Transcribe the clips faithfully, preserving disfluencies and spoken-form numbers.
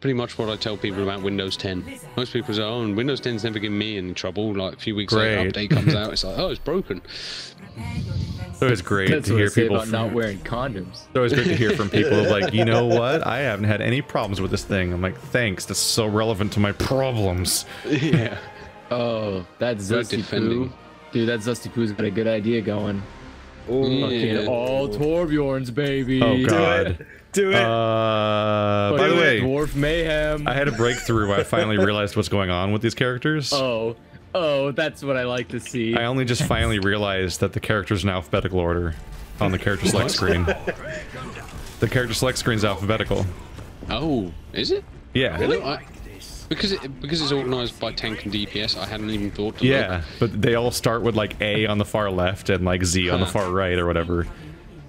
pretty much what I tell people about Windows ten. Most people say, oh, and Windows ten's never given me any trouble. Like a few weeks great. later, update comes out, it's like, oh, it's broken. So it's great That's to hear people about from, not wearing condoms. So it's great to hear from people like, you know what? I haven't had any problems with this thing. I'm like, thanks. That's so relevant to my problems. Yeah. Oh, that's Zesty Poo. Dude, that Zesty Poo's got a good idea going. Oh, yeah. Fucking all Torbjorns, baby. Oh, God. Do it. Do it. Uh, by the way, Dwarf Mayhem. I had a breakthrough where I finally realized what's going on with these characters. Oh. Oh, that's what I like to see. I only just finally realized that the characters in alphabetical order on the character select screen. The character select screen's alphabetical. Oh, is it? Yeah. Really? I, because it, because it's organized by tank and D P S, I hadn't even thought to Yeah, look. But they all start with like A on the far left and like Z on the far right or whatever.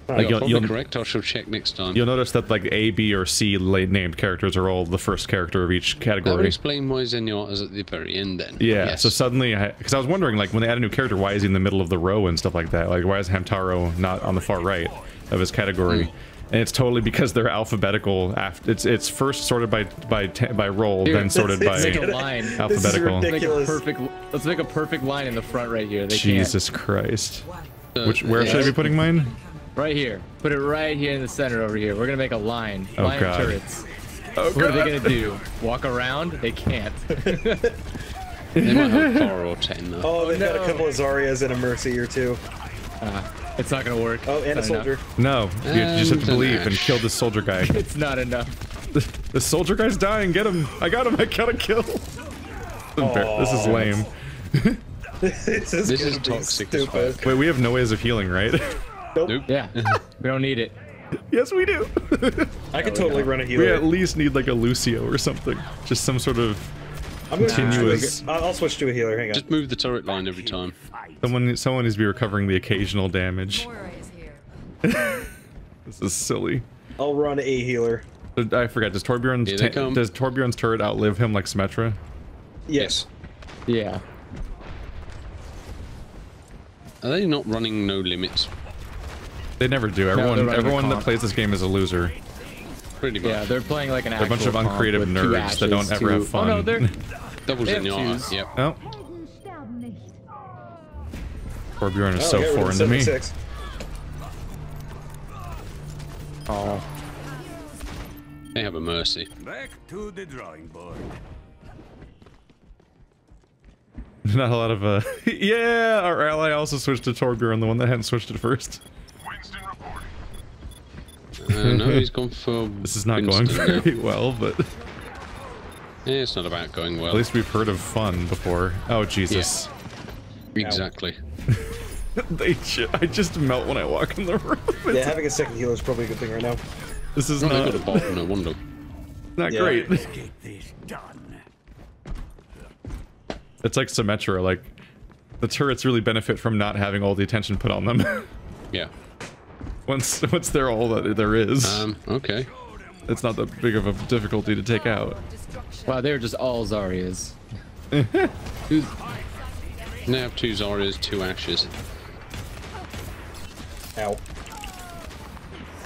Like you'll, you'll, correct. I shall check next time. You'll notice that like A, B, or C named characters are all the first character of each category. That would explain why Zenyatta is at the very end then. Yeah. Yes. So suddenly, because I, I was wondering, like, when they add a new character, why is he in the middle of the row and stuff like that? Like, why is Hamtaro not on the far right of his category? Mm. And it's totally because they're alphabetical. After it's it's first sorted by by by role, Dude, then sorted by line. alphabetical. Let's make, a perfect, let's make a perfect line in the front right here. They Jesus can't. Christ. Uh, Which where yeah. should I be putting mine? Right here. Put it right here in the center over here. We're going to make a line. Oh, line God. of turrets. Oh, what God. are they going to do? Walk around? They can't. They might have four or ten, though. Oh, they've no. got a couple of Zaryas and a Mercy or two. Uh, it's not going to work. Oh, and a soldier. Enough. No. You and just have to believe Ash. and kill this soldier guy. It's not enough. The, the soldier guy's dying. Get him. I got him. I got to kill. Oh, this is lame. This is, this is toxic. Stupid. Wait, we have no ways of healing, right? Nope. nope. Yeah. We don't need it. Yes, we do. I could totally run a healer. We at least need like a Lucio or something. Just some sort of I'm continuous. Nah, I'll switch to a healer. Hang on. Just move the turret line every time. Someone, someone needs to be recovering the occasional damage. Moira is here. This is silly. I'll run a healer. I forgot. Does Torbjorn's does Torbjorn's turret outlive him like Symmetra? Yes. Yeah. Are they not running no limits? They never do. Everyone, no, everyone that plays this game is a loser. Pretty much. Yeah, they're playing like an. They're a bunch of uncreative nerds ashes, that don't ever two... have fun. Oh no, they're doubles in your arm. Yep. Oh. Torbjorn is oh, so okay, foreign to me. Oh. They have a Mercy. Back to the drawing board. Not a lot of uh. Yeah, our ally also switched to Torbjorn, the one that hadn't switched at first. Uh, no, he's gone for. This is not Winston, going very yeah. well, but. Yeah, it's not about going well. At least we've heard of fun before. Oh, Jesus. Yeah. Exactly. they ju I just melt when I walk in the room. It's yeah, having a second healer is probably a good thing right now. This is not. I've got a bot and a wonder. Not yeah. great. Let's get this done. It's like Symmetra, like, the turrets really benefit from not having all the attention put on them. Yeah. Once, once they're all that there is. Um, okay. It's not that big of a difficulty to take out. Wow, they're just all Zaryas. Now have two Zaryas, two Ashes. Ow.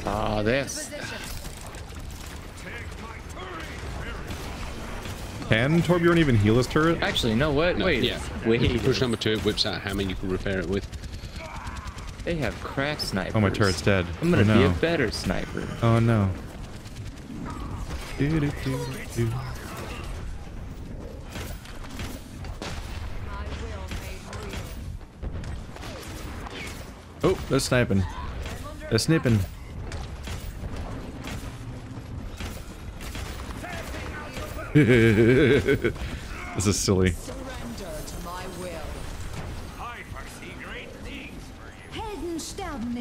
Ah, this. Can Torbjorn even heal his turret? Actually, no, what? No, wait. Yeah. Wait. If you push number two, it whips out a hammer you can repair it with. They have crack snipers. Oh, my turret's dead. I'm gonna oh, no. be a better sniper. Oh no. Do, do, do, do. Oh, they're sniping. They're sniping. This is silly.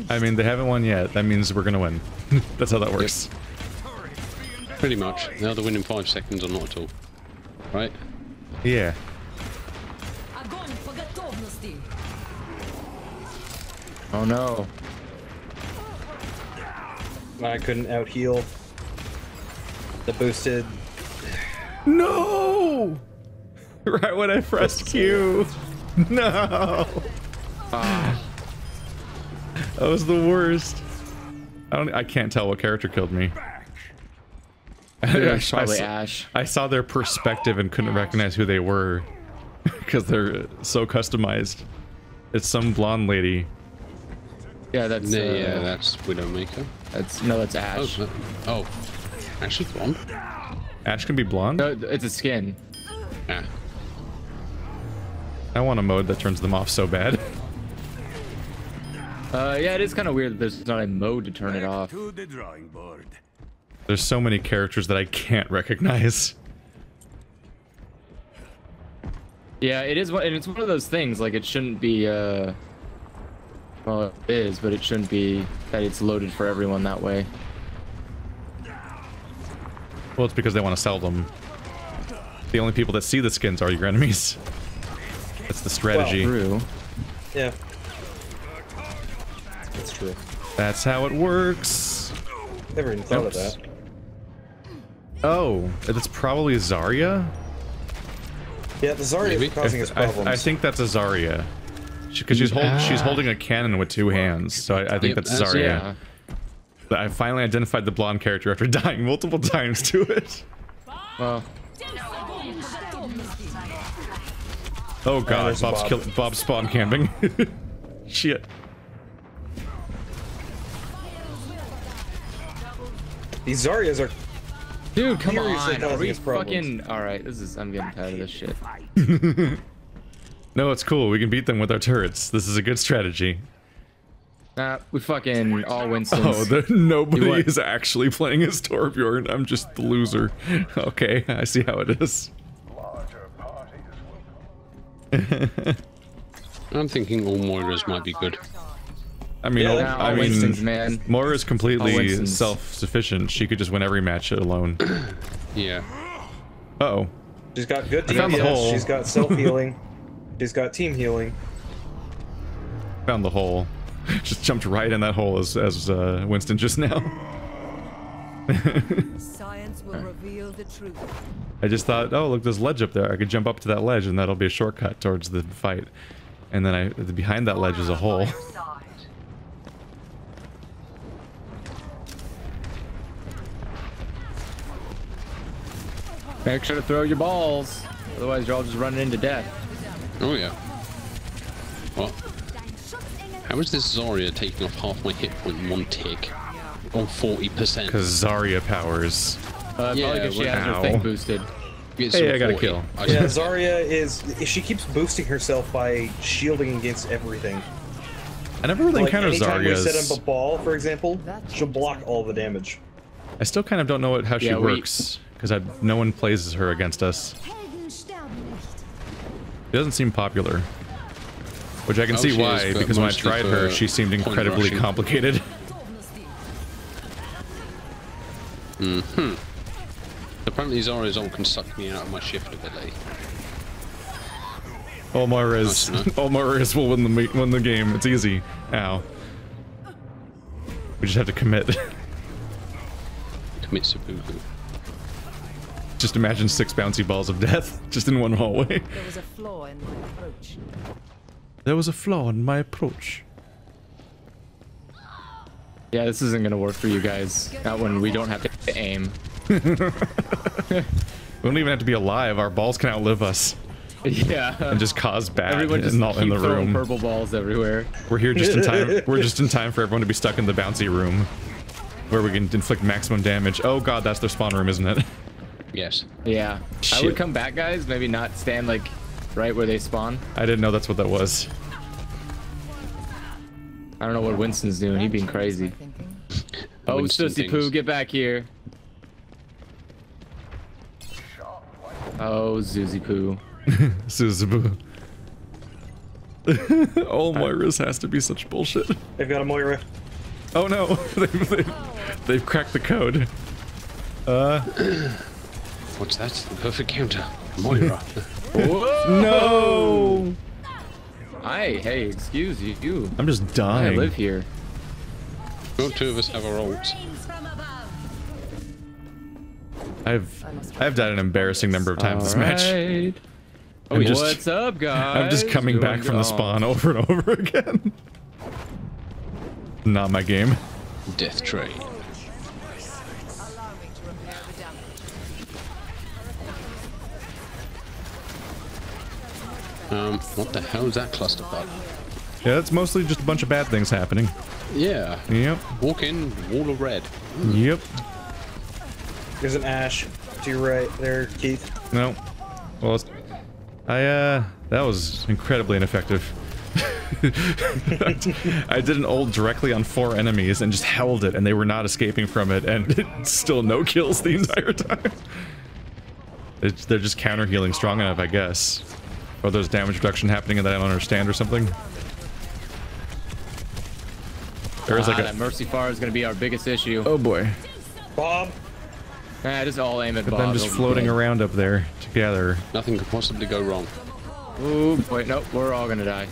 I mean, they haven't won yet. That means we're gonna win. That's how that works. Yep. Pretty much. Now they're winning five seconds or not at all. Right? Yeah. Oh no. I couldn't out heal. The boosted. No! Right when I pressed Q. No! Ah. That was the worst. I don't. I can't tell what character killed me. I Yeah, probably I saw, Ashe. I saw their perspective and couldn't Ashe. recognize who they were because they're so customized. It's some blonde lady. Yeah, that's no, uh, yeah, that's Widowmaker. That's no, that's Ashe. Oh, oh. Ashe is blonde. Ashe can be blonde. No, it's a skin. Yeah. I want a mode that turns them off so bad. Uh, yeah, it is kind of weird that there's not a mode to turn it off. To the drawing board. There's so many characters that I can't recognize. Yeah, it is one, and it's one of those things, like, it shouldn't be, uh... well, it is, but it shouldn't be that it's loaded for everyone that way. Well, it's because they want to sell them. The only people that see the skins are your enemies. That's the strategy. Well, yeah. That's true. That's how it works. Never even thought Oops. of that. Oh, that's probably Zarya? Yeah, the Zarya is causing us problems. I, I think that's a Zarya. Because she, she's, hold, ah. she's holding a cannon with two hands, so I, I think yep, that's Zarya. Yeah. But I finally identified the blonde character after dying multiple times to it. Well. Oh god, oh, Bob's Bob. kill Bob's spawn camping. Shit. These Zaryas are. Dude, come on! Are we fucking all right? This is. I'm getting tired of this shit. No, it's cool. We can beat them with our turrets. This is a good strategy. Nah, we fucking all Winstons. Oh, there, nobody is actually playing as Torbjorn. I'm just the loser. Okay, I see how it is. I'm thinking all Moiras might be good. I mean, yeah, all, I all mean, man. Moira's completely self-sufficient. She could just win every match alone. Yeah. Uh oh. She's got good D P S. She's got self-healing. She's got team healing. Found the hole. Just jumped right in that hole as as uh, Winston just now. Science will reveal the truth. I just thought, oh look, there's a ledge up there. I could jump up to that ledge, and that'll be a shortcut towards the fight. And then I behind that ledge is a hole. Make sure to throw your balls, otherwise you're all just running into death. Oh yeah. Well, how is this Zarya taking off half my hit point in one tick? On forty percent. Because Zarya powers. Uh, yeah, probably because she has ow. her thing boosted. Hey, I got a kill. Yeah, Zarya is... She keeps boosting herself by shielding against everything. I never really like, encountered Zarya's. Anytime we set up a ball, for example, she'll block all the damage. I still kind of don't know how she yeah, works. Because we... no one plays her against us. She doesn't seem popular. Which I can oh, see why, is, because when I tried her, she seemed incredibly rushing. complicated. Mm-hmm. Apparently Zarya's all can suck me out of my shift ability. All Moira's nice will win the, win the game. It's easy. Ow. We just have to commit. Commit seppuku. Just imagine six bouncy balls of death just in one hallway. There was a flaw in my approach. There was a flaw in my approach. Yeah, this isn't gonna work for you guys. Not when we don't have to aim. We don't even have to be alive. Our balls can outlive us. Yeah. And just cause bad. Everyone just not in the room. Purple balls everywhere. We're here just in time. We're just in time for everyone to be stuck in the bouncy room, where we can inflict maximum damage. Oh god, that's their spawn room, isn't it? Yes. Yeah. Shit. I would come back, guys. Maybe not stand like right where they spawn. I didn't know that's what that was. I don't know what Winston's doing. He's being crazy. Oh, Sussy Poo, get back here. Oh, Sussy Poo. Sussy Poo. All Moiras has to be such bullshit. They've got a Moira. Oh no, they've, they've, they've cracked the code. Uh, what's that? The perfect counter. Moira. Whoa! No. Hey, hey, excuse you, you. I'm just dying. I live here. Well, two of us have our ults. I've, I've died an embarrassing number of times All this right. match. Oh, just, what's up, guys? I'm just coming Doing back from the spawn over and over again. Not my game. Death Train. Um, what the hell is that cluster bug? Yeah, that's mostly just a bunch of bad things happening. Yeah. Yep. Walk in, wall of red. Mm. Yep. There's an Ashe to your right there, Keith. No. Well, I, uh, that was incredibly ineffective. I did an ult directly on four enemies and just held it, and they were not escaping from it, and it still no kills the entire time. It's, they're just counter healing strong enough, I guess. Or there's damage reduction happening that I don't understand or something. There is like ah, a... that Mercy fire is going to be our biggest issue. Oh boy. Bob. Nah, just all aim at but Bob. But then just floating around up there together. Nothing could possibly go wrong. Ooh, wait, nope, we're all going to die.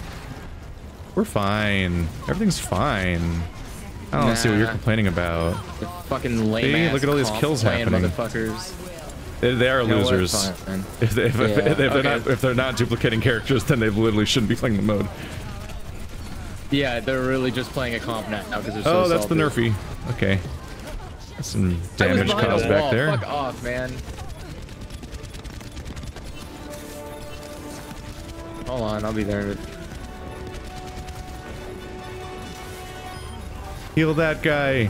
We're fine. Everything's fine. I don't nah. see what you're complaining about. The fucking lame. See, look at all these kills happening. They, they are no, losers. Fine, if, they, if, yeah, if, if, they're okay. not, if they're not duplicating characters, then they literally shouldn't be playing the mode. Yeah, they're really just playing a comp now because they're so Oh, that's salty. The nerfy. Okay. That's some damage caused back there. Fuck off, man. Hold on, I'll be there. Heal that guy.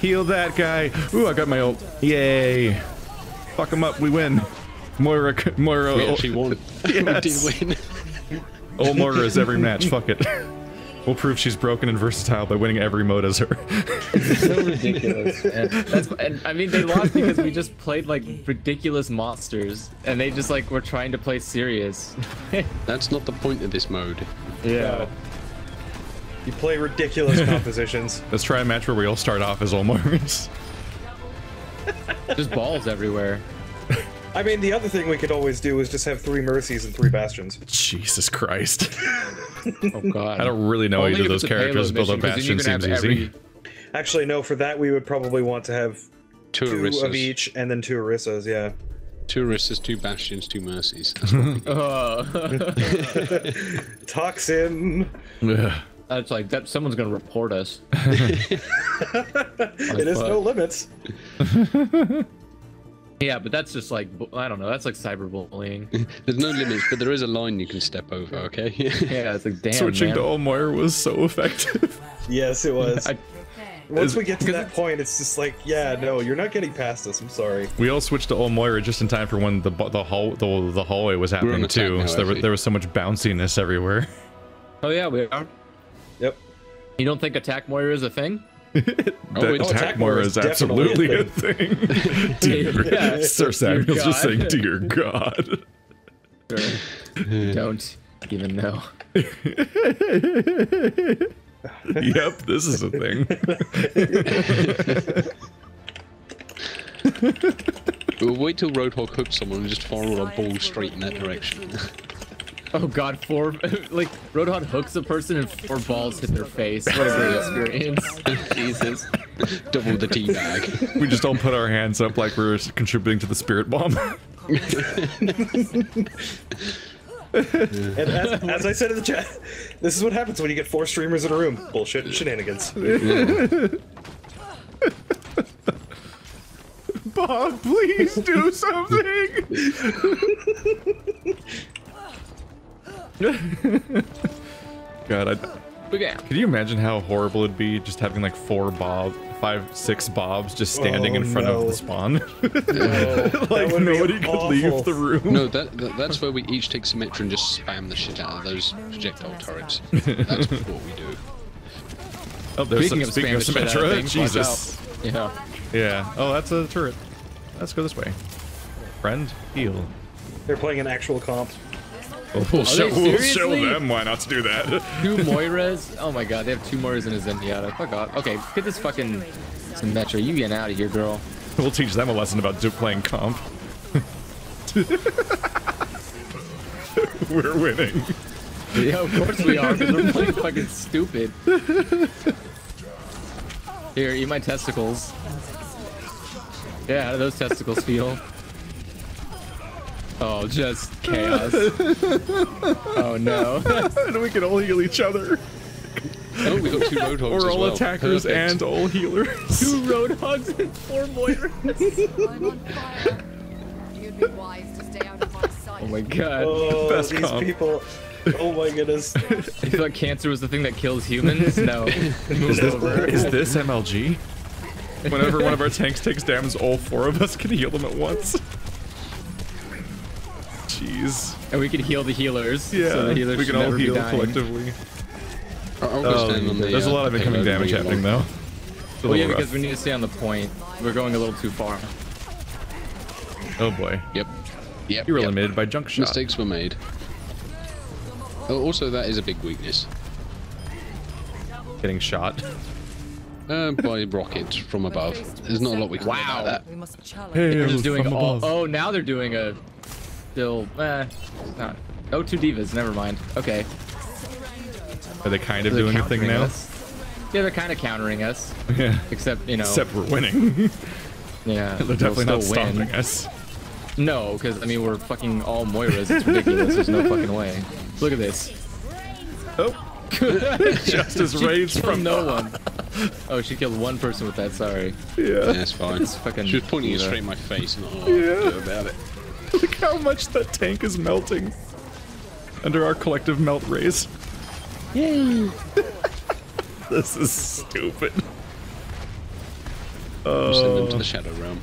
Heal that guy. Ooh, I got my ult. Yay. Fuck him up. We win. Moira. Moira. We actually won. Yes. We did win. Old Moira is every match. Fuck it. We'll prove she's broken and versatile by winning every mode as her. It's so ridiculous, man. That's, and, I mean, they lost because we just played, like, ridiculous monsters, and they just, like, were trying to play serious. That's not the point of this mode. Yeah. You play ridiculous compositions. Let's try a match where we all start off as Olmars. Just balls everywhere. I mean, the other thing we could always do is just have three Mercies and three Bastions. Jesus Christ. Oh god. I don't really know either of those characters, but the Bastion seems easy. Actually, no, for that we would probably want to have two, two of each and then two Orisas, yeah. Two Orisas, two Bastions, two Mercies. Oh. Toxin. That's like, that, someone's gonna report us. It is no limits. Yeah, but that's just like, I don't know, that's like cyberbullying. There's no limits, but there is a line you can step over, okay? Yeah, it's like, damn, switching man. to Olmoyer was so effective. Yes, it was. I, Once we get to that point, it's just like, yeah, no, you're not getting past us, I'm sorry. We all switched to Olmoyer just in time for when the the, hall, the, the hallway was happening too, now, so there, there was so much bounciness everywhere. Oh yeah, we are. Yep. You don't think attack Moira is a thing? That oh, attack, attack Moira is, is absolutely a thing. A thing. Dear, yeah. Sir Samuel's just saying, dear God. Sure. Don't even know. Yep, this is a thing. We'll wait till Roadhog hooks someone and just follow a ball straight in that direction. Oh god, four, like, Roadhog hooks a person and four balls hit their face. What a great experience. Jesus. Double the teabag. We just all put our hands up like we're contributing to the spirit bomb. And as, as I said in the chat, this is what happens when you get four streamers in a room. Bullshit and shenanigans. Yeah. Bob, please do something! God, I, could you imagine how horrible it'd be just having like four bob, five, six bobs just standing oh, in front no. of the spawn? No, like nobody could awful. leave the room. No, that, that that's where we each take Symmetra and just spam the shit out of those projectile turrets. That's what we do. Oh, there's some, speaking of Symmetra, Jesus. Yeah. Yeah. Oh, that's a turret. Let's go this way. Friend, heal. They're playing an actual comp. We'll show, we'll show them why not to do that. Two Moiras? Oh my god, they have two Moiras in a Zenyatta. Fuck off. Okay, get this fucking Symmetra. You getting out of here, girl. We'll teach them a lesson about playing comp. We're winning. Yeah, of course we are, because we're playing fucking stupid. Here, eat my testicles. Yeah, how do those testicles feel? Oh, just chaos. Oh no. And we can all heal each other. Oh, we got two Roadhogs. We're all well. attackers Perfect. and all healers. Two Roadhogs and four Moiras. I'm on fire. You'd be wise to stay out of my sight. Oh my god. Oh, best these comp. people. Oh my goodness. You thought cancer was the thing that kills humans? No. Is, this, is this M L G? Whenever one of our tanks takes damage, all four of us can heal them at once. Jeez. And we can heal the healers. Yeah, so the healers we can all heal collectively. I'll go stand on the, there's uh, a lot of incoming damage happening though. Well, yeah, rough. because we need to stay on the point. We're going a little too far. Oh boy. Yep. Yep. You were yep. limited by junk shot. Mistakes were made. Oh, also, that is a big weakness. Getting shot. Uh, by rockets from above. There's not a lot we can do about that. We must challenge. Hey, they're just doing all, oh, now they're doing a... Still... Eh. Not, oh, two divas. Never mind. Okay. Are they kind of so doing a thing now? Us? Yeah, they're kind of countering us. Yeah. Except, you know... Except we're winning. Yeah. They're definitely we'll not stopping win. us. No, because, I mean, we're fucking all Moiras. It's ridiculous. There's no fucking way. Look at this. Oh. Just as raids from no one. Oh, she killed one person with that, sorry. Yeah. That's yeah, fine. It's fucking she was pointing it straight in my face. Not all yeah. do about it. Look how much that tank is melting. Under our collective melt rays. Yay. This is stupid. Oh. Send them to the Shadow Realm.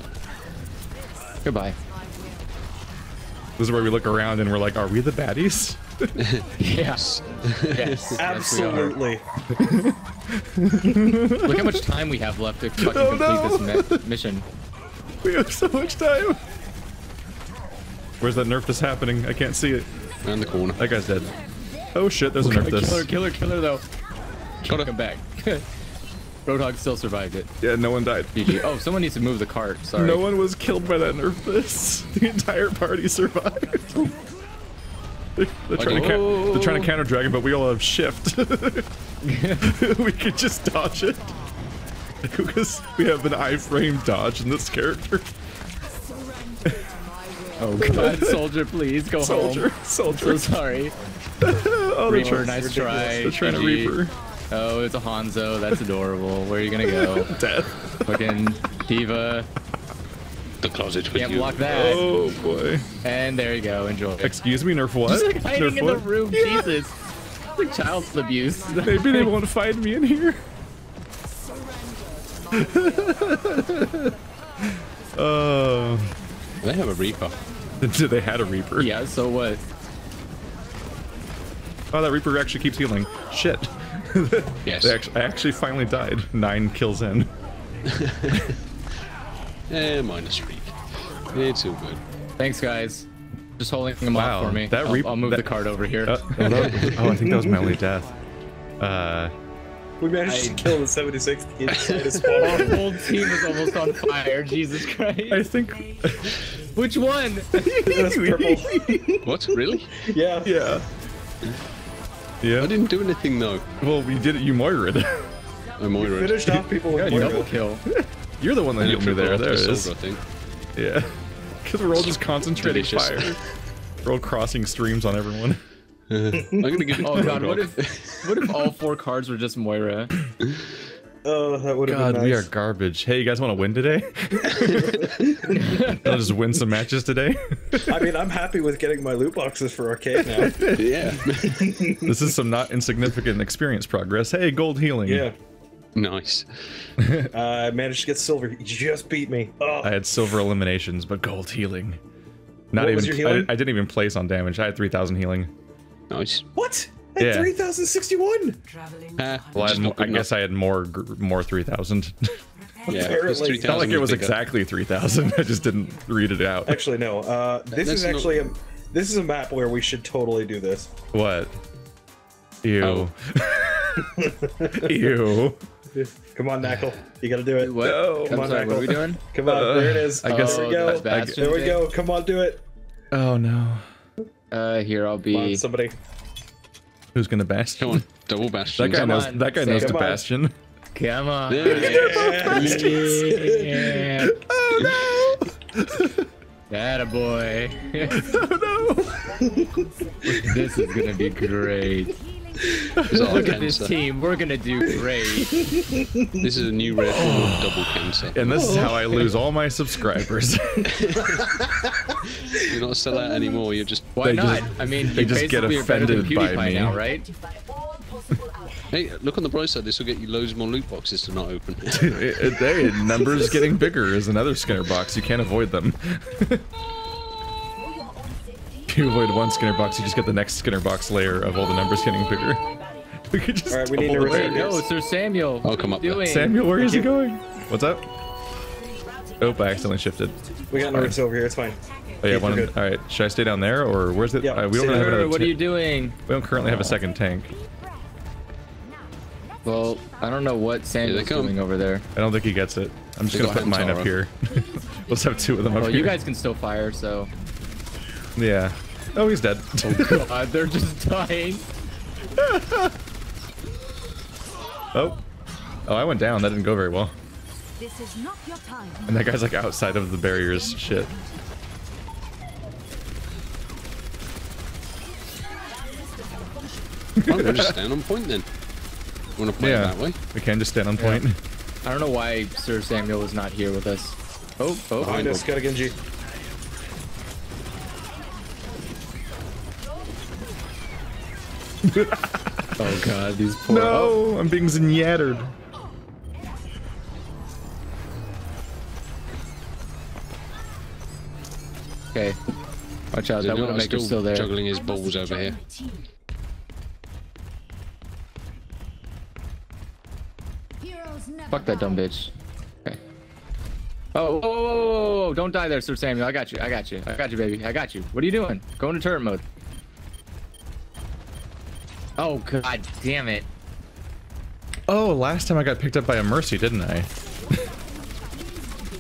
Goodbye. This is where we look around and we're like, are we the baddies? Yes. Yes. Absolutely. Yes, look how much time we have left to fucking oh, complete no. this mission. We have so much time. Where's that nerf that's happening? I can't see it. Around the corner. That guy's dead. Oh shit, there's okay, a nerf this. Killer, killer, killer though. Can't come back. Roadhog still survived it. Yeah, no one died. G G. Oh, someone needs to move the cart. Sorry. No one was killed by that nerf this. The entire party survived. They're, they're, okay. trying to they're trying to counter Dragon, but we all have shift. We could just dodge it. Because we have an iframe dodge in this character. Oh god, Soldier, please go Soldier, home. Soldier, Soldier. So sorry. Oh, Reaper, they're nice ridiculous. try. They're trying G G. to Reaper. Oh, it's a Hanzo. That's adorable. Where are you gonna go? Death. Fucking diva. The closet with Can't you. Can't block that. Oh boy. And there you go. Enjoy. Excuse me, nerf what? Just like hiding nerf in what? the room. Yeah. Jesus. It's like child abuse. Maybe they won't find me in here. Oh. uh, they have a Reaper. Did they had a Reaper? Yeah. So what? Oh, that Reaper actually keeps healing. Shit. Yes. They actually, I actually finally died. Nine kills in. Eh, minus three. It's all good. Thanks, guys. Just holding them wow. off for me. That I'll, I'll move that... the card over here. Uh, oh, I think that was my only death. Uh, we managed I... to kill the seventy-sixth kid. Our whole team was almost on fire. Jesus Christ. I think. Which one? That's purple. What? Really? Yeah. Yeah. Yeah. I didn't do anything though. Well, we did it. You Moira'd. I Moira'd. You finished off people with yeah, Moira. You double kill. You're the one that hit me there. There it is. Soldier, I think. Yeah. Because we're all just concentrating fire. We're all crossing streams on everyone. Uh, I'm gonna get. Oh god. What if? What if all four cards were just Moira? Oh, that would have been nice. God, we are garbage. Hey, you guys want to win today? I'll just win some matches today. I mean, I'm happy with getting my loot boxes for arcade now. Yeah. This is some not insignificant experience progress. Hey, gold healing. Yeah. Nice. uh, I managed to get silver. You just beat me. Oh. I had silver eliminations, but gold healing. Not what even. Was your healing? I, I didn't even place on damage. I had three thousand healing. Nice. What? At yeah. three thousand sixty-one. Uh, well, I, had, I guess I had more more three thousand. Yeah, apparently. It's not like it was exactly three thousand. I just didn't read it out. Actually, no. Uh, this That's is actually no... a this is a map where we should totally do this. What? Ew. Oh. Ew. Come on, Knackle. You gotta do it. What? No. Come I'm on, sorry, Knackle. What are we doing? Come on. Uh, there it is. I guess. Oh, there we go. There we go. Come on, do it. Oh no. Uh, here I'll be. Come on, somebody. Who's gonna Bastion? Come on, double Bastion. That guy Come knows. On. That guy Say knows to Bastion. Come on. Yeah. They're both Bastions. Yeah. Oh no! Atta boy. Oh no! This is gonna be great. Look at this team, we're gonna do great. This is a new rare form of double cancer. And this is how I lose all my subscribers. You're not a sellout anymore, you're just... Why not? Just, I mean, they just get offended by me. Now, right? Hey, look on the bright side, this will get you loads more loot boxes to not open. Hey, numbers getting bigger is another Skinner box, you can't avoid them. If you avoid one Skinner box, you just get the next Skinner box layer of all the numbers getting bigger. We could just all right, we need to no, Sir Samuel. I'll come up. Doing? Samuel, where is he going? What's up? Oh, I accidentally shifted. We got nerds over here. It's fine. Oh yeah, one. All right, should I stay down there or where's it? Yeah, uh, we don't have another. What are you doing? We don't currently have a second tank. Well, I don't know what Samuel's doing over there. I don't think he gets it. I'm just There's gonna put mine up here. Let's have two of them well, up here. Well, you guys can still fire, so. Yeah. Oh, he's dead. Oh god, they're just dying. Oh. Oh, I went down. That didn't go very well. This is not your time. And that guy's like outside of the barriers. Shit. Why don't we just stand on point then? You want to play yeah, that way? We can just stand on point. Yeah. I don't know why Sir Samuel is not here with us. Oh, oh. Behind us, got a Genji. Oh god, these poor. No, I'm being Zenyattered. Okay, watch out. That Widowmaker's still there. Juggling his balls over here. Fuck that dumb bitch. Okay. Oh, oh, oh, oh, oh, don't die there, Sir Samuel. I got you. I got you. I got you, baby. I got you. What are you doing? Go into turret mode. Oh god damn it. Oh, last time I got picked up by a Mercy, didn't I?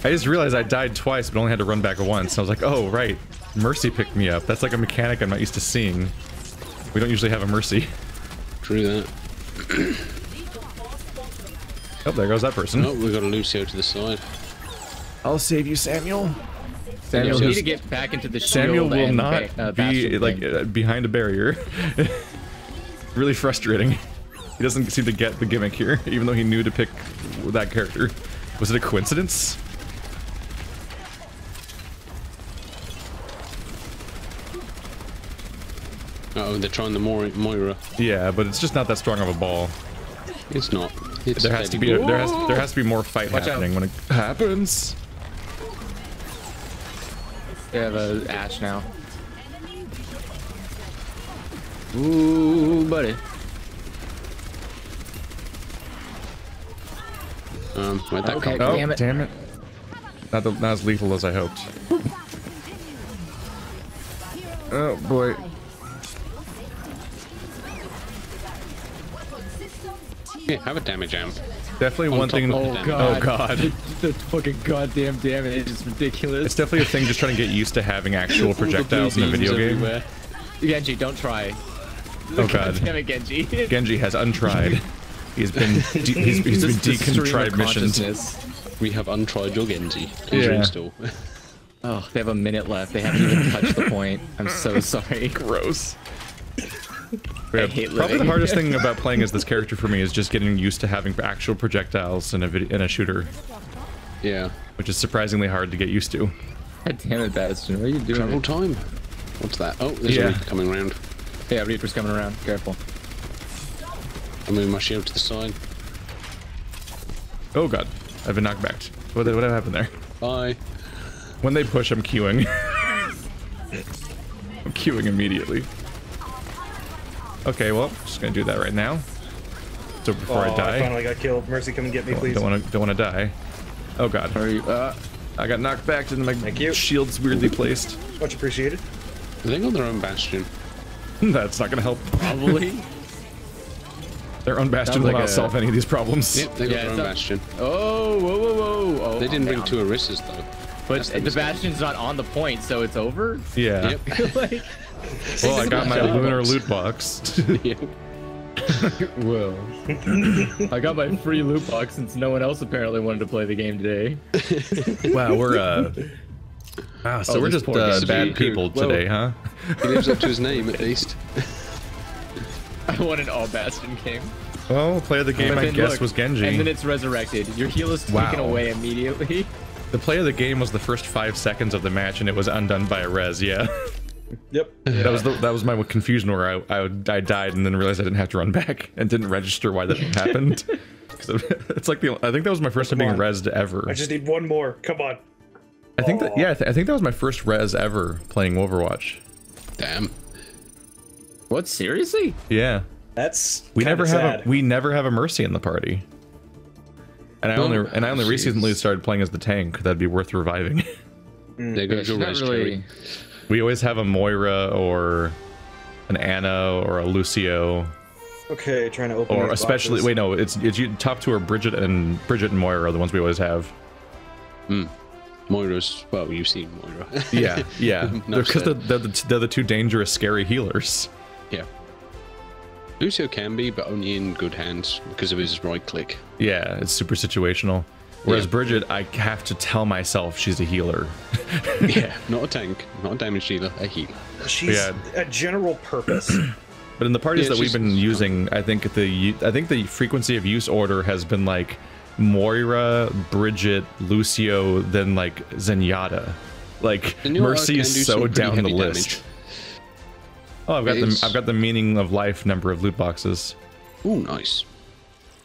I just realized I died twice but only had to run back once. I was like, oh right, Mercy picked me up. That's like a mechanic I'm not used to seeing. We don't usually have a Mercy. True that. Oh, there goes that person. Oh, we got a Lucio to the side. I'll save you, Samuel. Samuel, you need to get back into the shield. Samuel will not uh, be like uh, behind a barrier. Really frustrating. He doesn't seem to get the gimmick here, even though he knew to pick that character. Was it a coincidence? Uh oh, they're trying the Moira. Yeah, but it's just not that strong of a ball. It's not. It's there has to be a, there has there has to be more fight Watch happening out. When it happens. They have a Ashe now. Ooh, buddy. Um, where'd that okay, come oh, damn it. Damn it. Not, the, not as lethal as I hoped. Oh, boy. Yeah, have a damage amp. Definitely On one thing... Oh, God. Oh, God. The, the fucking goddamn damage is ridiculous. It's definitely a thing just trying to get used to having actual projectiles in a video everywhere. game. Genji, don't try. Oh god. Damn it, Genji. Genji has untried. He's been de he's, he's been decontrived missions. We have untried your Genji. Yeah. Oh, they have a minute left. They haven't even touched the point. I'm so sorry. Gross. Yeah, I hate probably living. The hardest thing about playing as this character for me is just getting used to having actual projectiles in a vid in a shooter. Yeah. Which is surprisingly hard to get used to. God damn it, Bastion. What are you doing? Travel time. What's that? Oh, there's yeah. a Reaper coming around. Yeah, Reaper's coming around. Careful. I'm moving my shield to the side. Oh god, I've been knocked back. What, what happened there? Bye. When they push, I'm queuing. I'm queuing immediately. Okay, well, just gonna do that right now. So before oh, I die. I finally got killed. Mercy, come and get me, don't, please. Don't want to. Don't want to die. Oh god. Are you? Uh, I got knocked back, and my Thank you. shield's weirdly placed. Much appreciated. Are they on their own Bastion? That's not gonna help. Probably. Their own Bastion Sounds will like not a... solve any of these problems. Yep, they got yeah, their own not... Bastion. Oh, whoa, whoa, whoa. Oh, they didn't down. bring two Orisas, though. But the, the Bastion's not on the point, so it's over? Yeah. Yep. Like, well, I got my lunar loot box. Well, I got my free loot box since no one else apparently wanted to play the game today. Wow, we're, uh... Wow, so oh, we're just uh, bad people whoa. today, huh? He lives up to his name, at least. I won an all Bastion game. Oh, player of the game, I guess, look, was Genji. And then it's resurrected. Your heal is taken wow. away immediately. The play of the game was the first five seconds of the match, and it was undone by a res. Yeah. Yep. Yeah. That was the, that was my confusion where I, I I died and then realized I didn't have to run back and didn't register why that happened. It's like the I think that was my first time being resed ever. I just need one more. Come on. I think Aww. that yeah I, th I think that was my first res ever playing Overwatch. Damn. What, seriously? Yeah. That's we never sad. have a, we never have a Mercy in the party. And I only oh, and I only geez. recently started playing as the tank. That'd be worth reviving. There goes your res carry. We always have a Moira or an Anna or a Lucio. Okay, trying to open. Or especially, boxes. wait, no, it's it's you, top two are Brigitte and Brigitte and Moira are the ones we always have. Mm. Moira's well, you've seen Moira. Yeah, yeah, because they're, they're, the, they're the two dangerous, scary healers. Yeah. Lucio can be, but only in good hands because of his right click. Yeah, it's super situational. Whereas yeah. Brigitte, I have to tell myself she's a healer. Yeah, not a tank, not a damage dealer, a healer. She's yeah. a general purpose. But in the parties yeah, that we've been using, I think the I think the frequency of use order has been like Moira, Brigitte, Lucio, then like Zenyatta. Like Mercy is so down the list. Damage. Oh, I've got it's... the I've got the meaning of life number of loot boxes. Ooh, nice.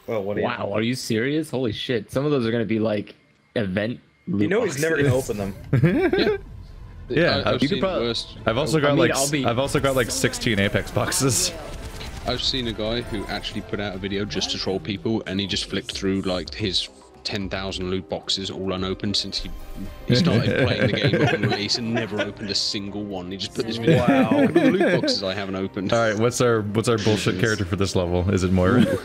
Well, what are wow, you... are you serious? Holy shit! Some of those are gonna be like event. Loot you know boxes. He's never gonna open them. Yeah, yeah I, I've, you could probably, worst... I've also got I mean, like be... I've also got like sixteen Apex boxes. I've seen a guy who actually put out a video just to troll people, and he just flipped through like his ten thousand loot boxes all unopened since he, he started playing the game on release and never opened a single one. He just put this video. Wow, look at the loot boxes I haven't opened. All right, what's our what's our bullshit character for this level? Is it Moira?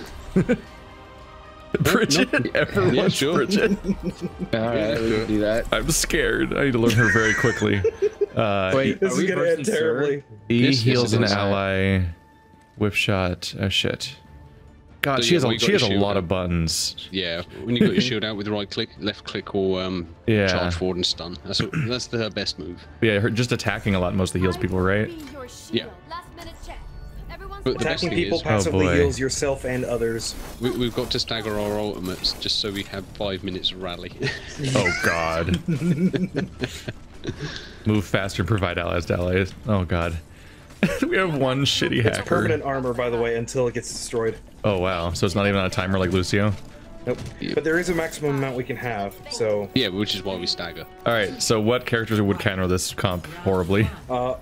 Bridget, no, no. everyone, yeah, sure. Bridget. All right, we can do that. I'm scared. I need to learn her very quickly. Uh, Wait, this is gonna end terribly. E this heals an ally. Whip shot. Oh shit. God, so she yeah, has a she has a lot out. of buttons. Yeah, when you got your shield out with right click, left click, or um, yeah. charge forward and stun. That's what, that's the, her best move. Yeah, her just attacking a lot mostly heals people, right? Yeah. But attacking people is, passively oh heals yourself and others. We, we've got to stagger our ultimates just so we have five minutes of rally. Oh god. Move faster, provide allies to allies. Oh god. We have one shitty hacker. It's permanent armor, by the way, until it gets destroyed. Oh wow, so it's not even on a timer like Lucio? Nope. Yep. But there is a maximum amount we can have, so... Yeah, which is why we stagger. Alright, so what characters would counter this comp horribly? Uh,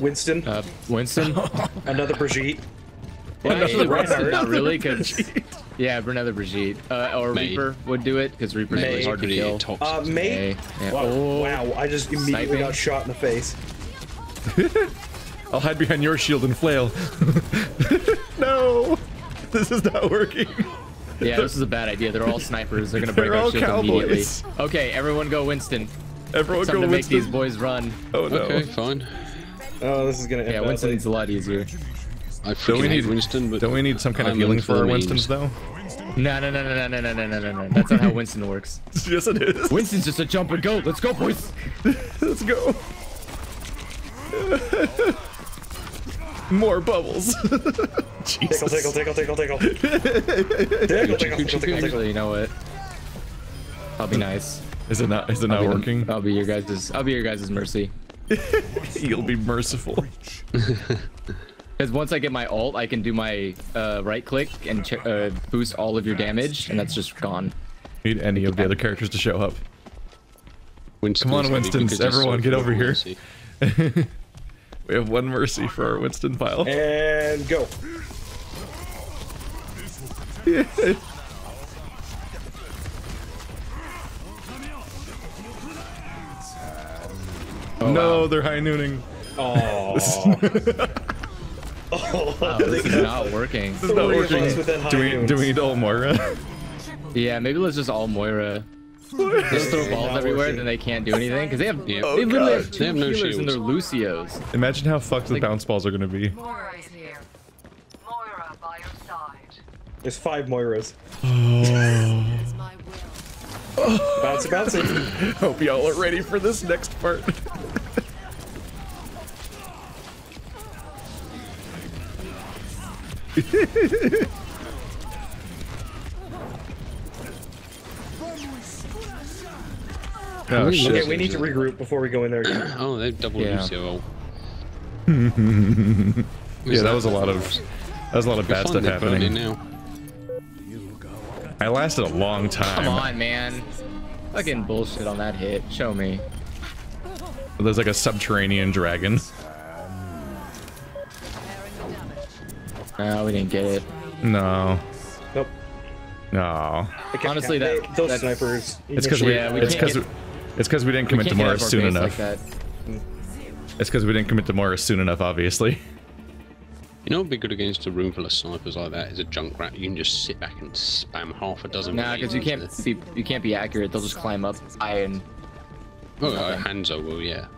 Winston. Uh, Winston? Another Brigitte. Well, actually, Winston, not really, because... Yeah, another Brigitte. Uh, or May. Reaper would do it, because Reaper is hard to kill. Uh, May? May. Yeah. Wow. Oh. wow, I just immediately Sniping. got shot in the face. I'll hide behind your shield and flail. No! This is not working. Yeah, this is a bad idea. They're all snipers. They're gonna break They're our shield immediately. Okay, everyone go Winston. Everyone Something go to Winston. to make these boys run. Oh no. Okay, fine. Oh, this is gonna end Yeah, badly. Winston's a lot easier. I don't we need Winston, but don't we need some kind I'm of healing for our Winstons though? No, no, no, no, no, no, no, no, no, no. That's not how Winston works. Yes, it is. Winston's just a jump and go. Let's go, boys. Let's go. More bubbles. Tickle, tickle, tickle, tickle, tickle. Tickle, tickle, tickle, tickle. You know what? I'll be nice. Is it not? Is it not I'll working? Be, I'll be your guys's. I'll be your guys's mercy. You'll be merciful. Because once I get my ult, I can do my uh, right click and ch uh, boost all of your damage, and that's just gone. Need any of the other characters to show up? Winston's Come on, Winston! Everyone, get over here. We have one mercy for our Winston pile. And go. Yeah. Oh, no, wow. They're high nooning. Oh. oh wow, this is not working. This is not working. Do we, do we need all Moira? Yeah, maybe let's just all Moira. They'll throw balls everywhere, then they can't do anything because they have yeah. oh, they literally have, two they have no shields and they're Lucios. Imagine how fucked like, the bounce balls are gonna be. Moira is here. Moira by your side. There's five Moiras. Oh. Bouncy, bouncy. Hope y'all are ready for this next part. Oh, shit. Okay, we need to regroup before we go in there again. Oh, they doubled yeah. Lucio. Yeah, that was a lot of that was a lot of bad stuff happening. Now. I lasted a long time. Come on, man. Fucking bullshit on that hit. Show me. There's like a subterranean dragon. No, we didn't get it. No. Nope. No. Honestly, that they, those that, snipers. It's because we. Yeah, we it's because. It's because we didn't commit to Moira soon enough. Like mm. It's because we didn't commit to Moira soon enough, obviously. You know, what would be good against a room full of snipers like that is a Junkrat. You can just sit back and spam half a dozen. Nah, because you can't this. be you can't be accurate. They'll just climb up. Iron. Oh, uh, Hanzo will, yeah.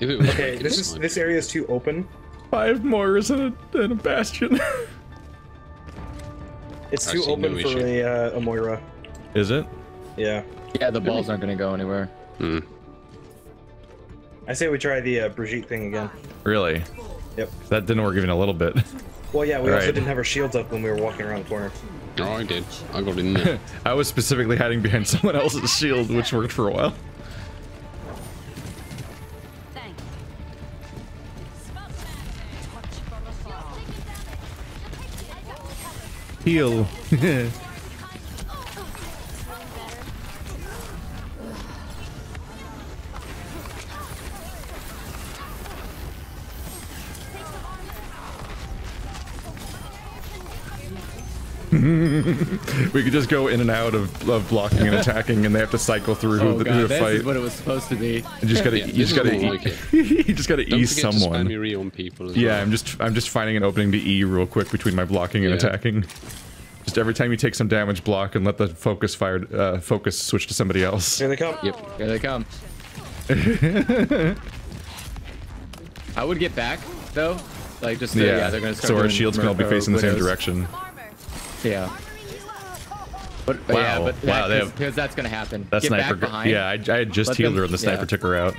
If it was okay, like, this is slime. This area is too open. Five Moiras and a, and a Bastion. It's too open no for a, uh, a Moira. Is it? Yeah. Yeah, the balls aren't gonna go anywhere. Hmm. I say we try the uh, Brigitte thing again. Really? Yep. That didn't work even a little bit. Well, yeah, we All also right. didn't have our shields up when we were walking around the corner. No, oh, I did. I got in there. I was specifically hiding behind someone else's shield, which worked for a while. Heal. We could just go in and out of, of blocking and attacking, and they have to cycle through oh who, God, who to fight. This is what it was supposed to be. You just gotta, yeah, you, just gotta e like you just gotta Don't e someone. To on people yeah, well. I'm just, I'm just finding an opening to e real quick between my blocking and yeah. attacking. Just every time you take some damage, block and let the focus fire, uh, focus switch to somebody else. Here they come. Yep. Here they come. I would get back though, like just so, yeah. yeah, they're gonna start so our shields can all be facing the same direction. Yeah. But, wow. Yeah, but wow, that, have, that's gonna happen. That Get sniper, back behind. Yeah, I, I had just Let healed them, her and the sniper yeah. took her out.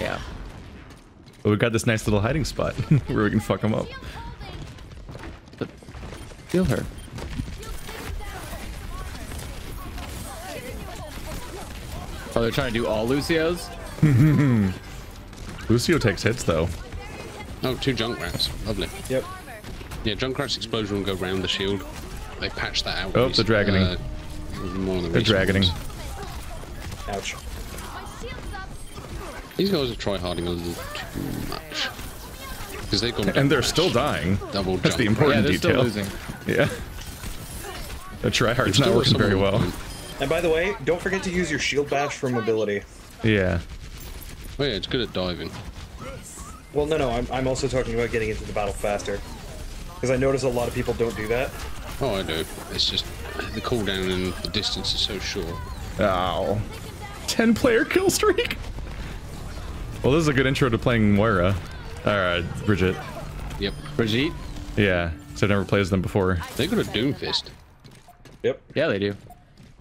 Yeah. But we got this nice little hiding spot where we can fuck them up. But heal her. Oh, they're trying to do all Lucios? Lucio takes hits though. Oh, two Junkrats. Lovely. Yep. Yeah, Junkrat's explosion will go round the shield. They patched that out. Oh, the dragoning. Uh, the the dragoning. Ones. Ouch. These guys are try-harding a little too much. Because they gone And they're match. still dying. Double That's the important yeah, detail. Still losing. Yeah. The try-hard's not working very well. And by the way, don't forget to use your shield bash for mobility. Yeah. Oh yeah, it's good at diving. Well, no, no, I'm, I'm also talking about getting into the battle faster. Because I notice a lot of people don't do that. Oh, I do. It's just the cooldown and the distance is so short. Ow. ten player kill streak? Well, this is a good intro to playing Moira. Alright, uh, Brigitte. Yep. Brigitte? Yeah, so I've never played them before. They go to Doomfist. Yep. Yeah, they do.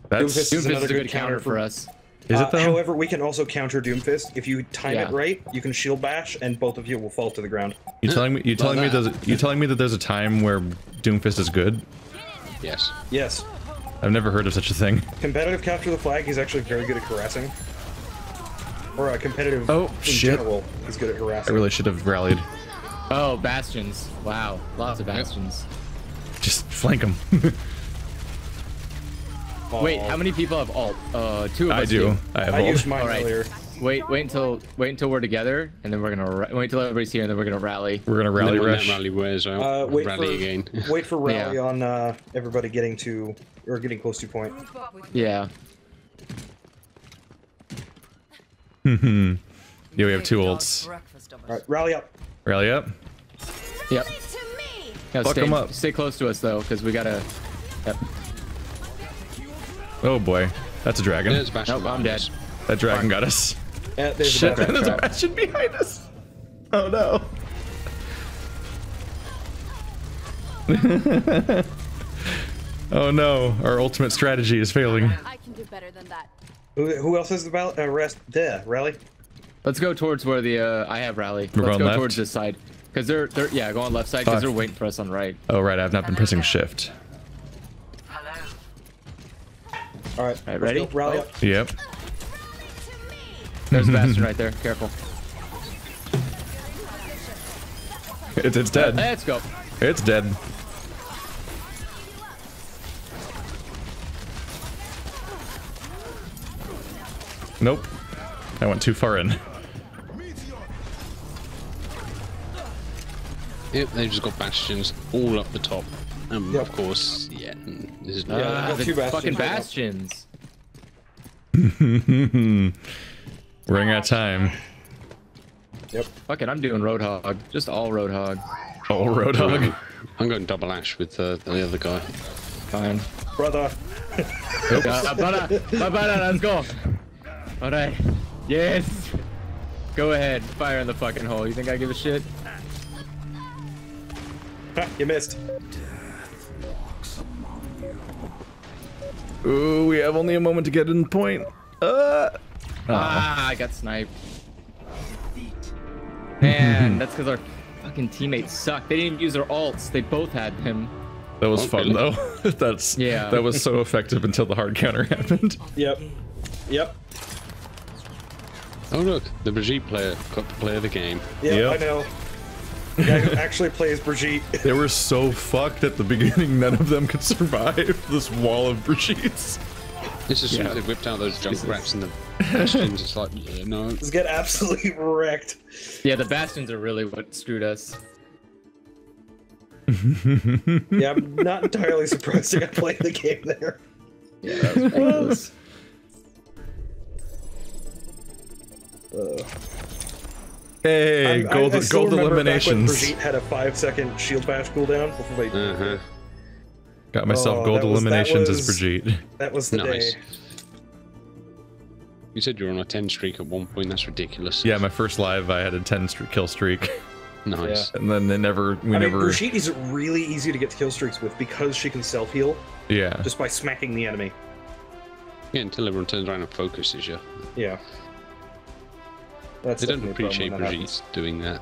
That's... Doomfist is, Doomfist is a good counter, counter for us. Is uh, it though? However, we can also counter Doomfist. If you time yeah. it right, you can shield bash, and both of you will fall to the ground. You telling me? You telling well, me? There's a, you telling me that there's a time where Doomfist is good? Yes. Yes. I've never heard of such a thing. Competitive capture the flag. He's actually very good at harassing. Or a competitive. Oh in shit! General, he's good at harassing. I really should have rallied. Oh, Bastions! Wow, lots of Bastions. Yep. Just flank him. Wait, how many people have alt? Uh, two of us. I do. do. I have alt. I used mine right. earlier. Wait, wait until wait until we're together, and then we're gonna wait until everybody's here, and then we're gonna rally. We're gonna rally rush. Rally wears out. Uh, wait rally for, again. Wait for rally yeah. on uh, everybody getting to or getting close to point. Yeah. Hmm. Yeah, we have two ults. All right, rally up. Rally up. Yep. No, Fuck them up. Stay close to us though, because we gotta. Yep. Oh boy, that's a dragon. Yeah, nope, I'm behind. dead. That dragon got us. Yeah, there's Shit, a there's a Bastion behind us. Oh no. Oh no, our ultimate strategy is failing. I can do better than that. Who, who else has the ball, uh, rest? Duh, rally? Let's go towards where the, uh, I have rally. We're Let's go left. towards this side. Because they're, they're, yeah, go on left side because they're waiting for us on right. Oh, right. I've not been pressing shift. Hello. All right. All right, ready? Rally up. Yep. There's Bastion right there. Careful. It's, it's dead. Let's go. It's dead. Nope. I went too far in. Yep, they've just got Bastions all up the top. Um, yep. Of course, yeah. This is, yeah, uh, got two fucking Bastions. Running out of time. Yep. Fuck it, I'm doing Roadhog. Just all Roadhog. All Roadhog? I'm going double Ashe with uh, the other guy. Fine. Brother. Brother, let's go. Alright. Yes. Go ahead. Fire in the fucking hole. You think I give a shit? You missed. Ooh, we have only a moment to get in point. Uh, ah, I got sniped. Man, that's because our fucking teammates suck. They didn't even use their alts. They both had him. That was fun though. That's yeah. That was so effective until the hard counter happened. Yep. Yep. Oh look, the Brigitte player got to play the game. Yeah, yep. I know. The guy who actually plays Brigitte. They were so fucked at the beginning, none of them could survive this wall of Brigitte's. It's just yeah. They whipped out those Junkrats and the Bastions. It's like, yeah, no. Just get absolutely wrecked. Yeah, the Bastions are really what screwed us. Yeah, I'm not entirely surprised they got played the game there. Yeah, that was ridiculous. Uh, hey, gold, I, I gold eliminations. Brigitte had a five second shield bash cooldown before they. Uh-huh. Got myself oh, gold was, eliminations was, as Brigitte. That was the nice. Day. You said you were on a ten streak at one point. That's ridiculous. Yeah, my first live, I had a ten kill streak. Nice. Yeah. And then they never. We I never. Mean, Brigitte is really easy to get kill streaks with because she can self heal. Yeah. Just by smacking the enemy. Yeah, until everyone turns around and focuses you. Yeah. That's they don't appreciate Brigitte doing that.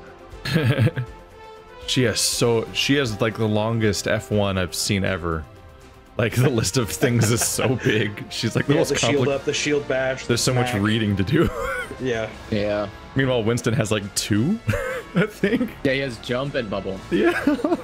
She has so she has like the longest F one I've seen ever. Like the list of things is so big. She's like the yeah, most complicated. The shield up, the shield bash. There's the so smack. Much reading to do. Yeah. Yeah. Meanwhile, Winston has like two, I think. Yeah, he has jump and bubble. Yeah.